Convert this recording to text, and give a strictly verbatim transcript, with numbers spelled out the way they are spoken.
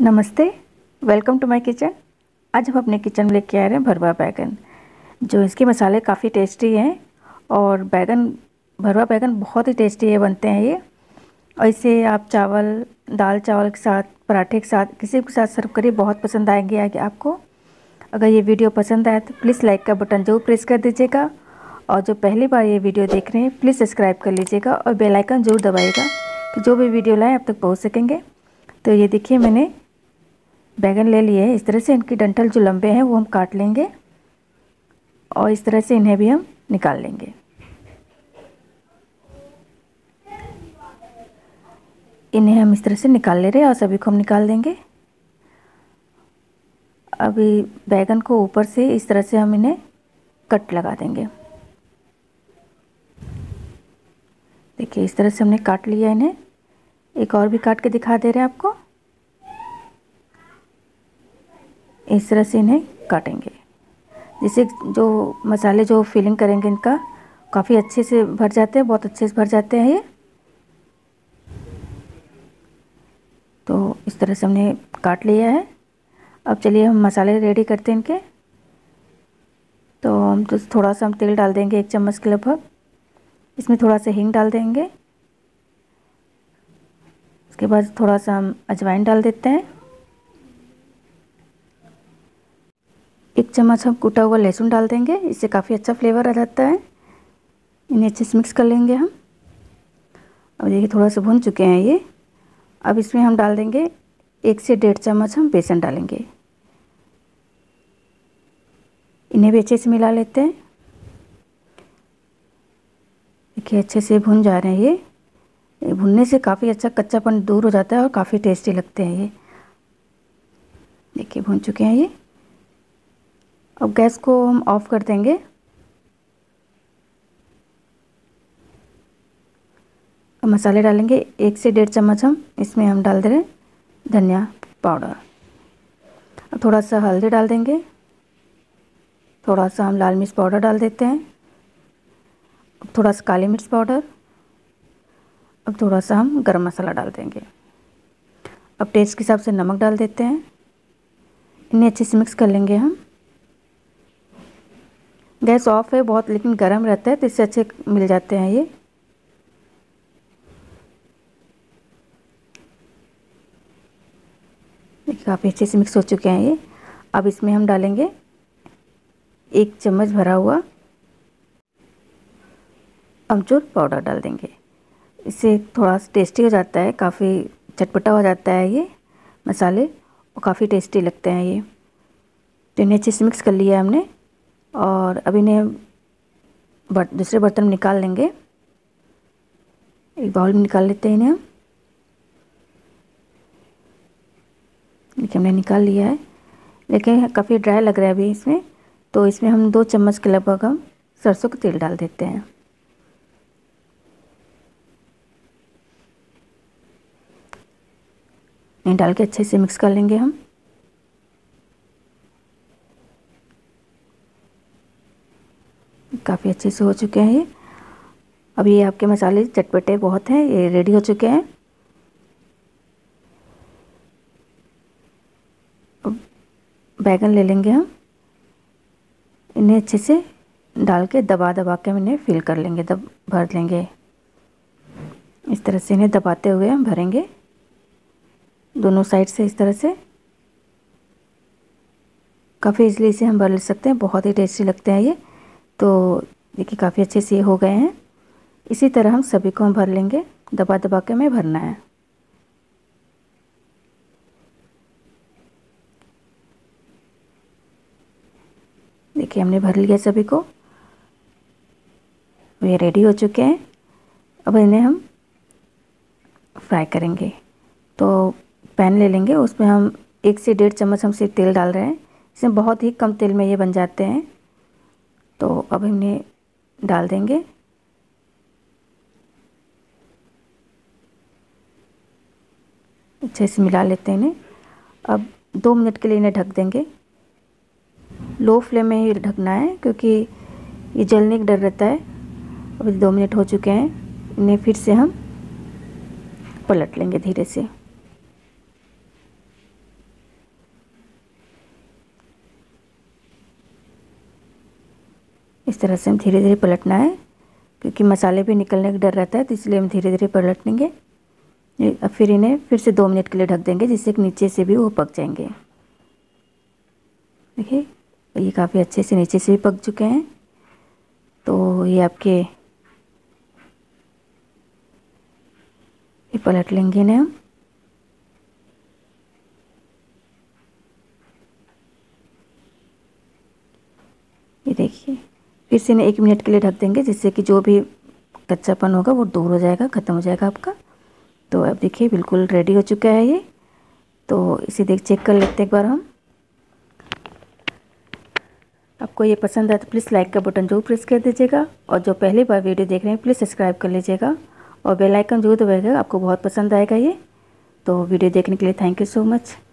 नमस्ते, welcome to my kitchen. आज हम अपने किचन में लेके आ रहे हैं भरवा बैगन। जो इसके मसाले काफ़ी टेस्टी हैं और बैगन भरवा बैगन बहुत ही टेस्टी है बनते हैं ये। और इसे आप चावल, दाल चावल के साथ, पराठे के साथ, किसी के साथ सर्व करिए, बहुत पसंद आएंगे आगे आपको। अगर ये वीडियो पसंद आए तो प्लीज़ लाइक का बटन जरूर प्रेस कर दीजिएगा, और जो पहली बार ये वीडियो देख रहे हैं प्लीज़ सब्सक्राइब कर लीजिएगा और बेल आइकन जरूर दबाइएगा कि जो भी वीडियो लाएँ आप तक पहुँच सकेंगे। तो ये देखिए, मैंने बैगन ले लिए हैं। इस तरह से इनके डंठल जो लंबे हैं वो हम काट लेंगे और इस तरह से इन्हें भी हम निकाल लेंगे। इन्हें हम इस तरह से निकाल ले रहे हैं और सभी को हम निकाल देंगे। अभी बैगन को ऊपर से इस तरह से हम इन्हें कट लगा देंगे। देखिए, इस तरह से हमने काट लिया इन्हें। एक और भी काट के दिखा दे रहे हैं आपको। इस तरह से इन्हें काटेंगे, जिससे जो मसाले जो फिलिंग करेंगे इनका काफ़ी अच्छे से भर जाते हैं, बहुत अच्छे से भर जाते हैं ये। तो इस तरह से हमने काट लिया है। अब चलिए हम मसाले रेडी करते हैं इनके। तो हम तो थोड़ा सा हम तेल डाल देंगे, एक चम्मच के लगभग। इसमें थोड़ा सा हींग डाल देंगे। इसके बाद थोड़ा सा हम अजवाइन डाल देते हैं। एक चम्मच हम कूटा हुआ लहसुन डाल देंगे, इससे काफ़ी अच्छा फ्लेवर आ जाता है। इन्हें अच्छे से मिक्स कर लेंगे हम। अब देखिए, थोड़ा सा भुन चुके हैं ये। अब इसमें हम डाल देंगे एक से डेढ़ चम्मच हम बेसन डालेंगे। इन्हें भी अच्छे से मिला लेते हैं। देखिए, अच्छे से भुन जा रहे हैं ये। ये भुनने से काफ़ी अच्छा कच्चापन दूर हो जाता है और काफ़ी टेस्टी लगते हैं ये। देखिए, भुन चुके हैं ये। अब गैस को हम ऑफ कर देंगे। अब मसाले डालेंगे। एक से डेढ़ चम्मच हम इसमें हम डाल दे रहे हैं धनिया पाउडर। अब थोड़ा सा हल्दी डाल देंगे। थोड़ा सा हम लाल मिर्च पाउडर डाल देते हैं। अब थोड़ा सा काली मिर्च पाउडर। अब थोड़ा सा हम गरम मसाला डाल देंगे। अब टेस्ट के हिसाब से नमक डाल देते हैं। इन्हें अच्छे से मिक्स कर लेंगे हम। गैस ऑफ है बहुत, लेकिन गर्म रहता है तो इससे अच्छे मिल जाते हैं ये। काफ़ी अच्छे से मिक्स हो चुके हैं ये। अब इसमें हम डालेंगे एक चम्मच भरा हुआ अमचूर पाउडर डाल देंगे। इससे थोड़ा सा टेस्टी हो जाता है, काफ़ी चटपटा हो जाता है ये मसाले और काफ़ी टेस्टी लगते हैं ये। तो इन्हें अच्छे से मिक्स कर लिया हमने, और अब इन्हें बर्त दूसरे बर्तन में निकाल लेंगे। एक बाउल में निकाल लेते हैं इन्हें हम। देखिए, हमने निकाल लिया है, लेकिन काफ़ी ड्राई लग रहा है अभी इसमें। तो इसमें हम दो चम्मच के लगभग हम सरसों का तेल डाल देते हैं। ये डाल के अच्छे से मिक्स कर लेंगे हम। काफ़ी अच्छे से हो चुके हैं ये। अब ये आपके मसाले चटपटे बहुत हैं, ये रेडी हो चुके हैं। अब बैगन ले लेंगे हम। इन्हें अच्छे से डाल के दबा दबा के हम इन्हें फिल कर लेंगे, दब भर लेंगे। इस तरह से इन्हें दबाते हुए हम भरेंगे दोनों साइड से। इस तरह से काफ़ी इजली इसे हम भर ले सकते हैं, बहुत ही टेस्टी लगते हैं ये। तो देखिए, काफ़ी अच्छे से हो गए हैं। इसी तरह हम सभी को हम भर लेंगे, दबा दबा के हमें भरना है। देखिए, हमने भर लिया सभी को। ये रेडी हो चुके हैं। अब इन्हें हम फ्राई करेंगे। तो पैन ले लेंगे, उसमें हम एक से डेढ़ चम्मच हम सिर्फ तेल डाल रहे हैं। इसमें बहुत ही कम तेल में ये बन जाते हैं। तो अब हमने डाल देंगे। अच्छे से मिला लेते हैं इन्हें। अब दो मिनट के लिए इन्हें ढक देंगे। लो फ्लेम में ही ढकना है, क्योंकि ये जलने का डर रहता है। अभी दो मिनट हो चुके हैं। इन्हें फिर से हम पलट लेंगे धीरे से। इस तरह से हम धीरे धीरे पलटना है, क्योंकि मसाले भी निकलने का डर रहता है, तो इसलिए हम धीरे धीरे पलट लेंगे। अब फिर इन्हें फिर से दो मिनट के लिए ढक देंगे, जिससे कि नीचे से भी वो पक जाएंगे। देखिए ये काफ़ी अच्छे से नीचे से भी पक चुके हैं। तो ये आपके ये पलट लेंगे इन्हें हम। ये देखिए फिर से इन्हें एक मिनट के लिए ढक देंगे, जिससे कि जो भी कच्चापन होगा वो दूर हो जाएगा, ख़त्म हो जाएगा आपका। तो अब देखिए बिल्कुल रेडी हो चुका है ये। तो इसे देख चेक कर लेते हैं एक बार हम। आपको ये पसंद आए तो प्लीज़ लाइक का बटन जरूर प्रेस कर दीजिएगा, और जो पहली बार वीडियो देख रहे हैं प्लीज़ सब्सक्राइब कर लीजिएगा, और बेल आइकन जरूर दबाइएगा। आपको बहुत पसंद आएगा ये। तो वीडियो देखने के लिए थैंक यू सो मच।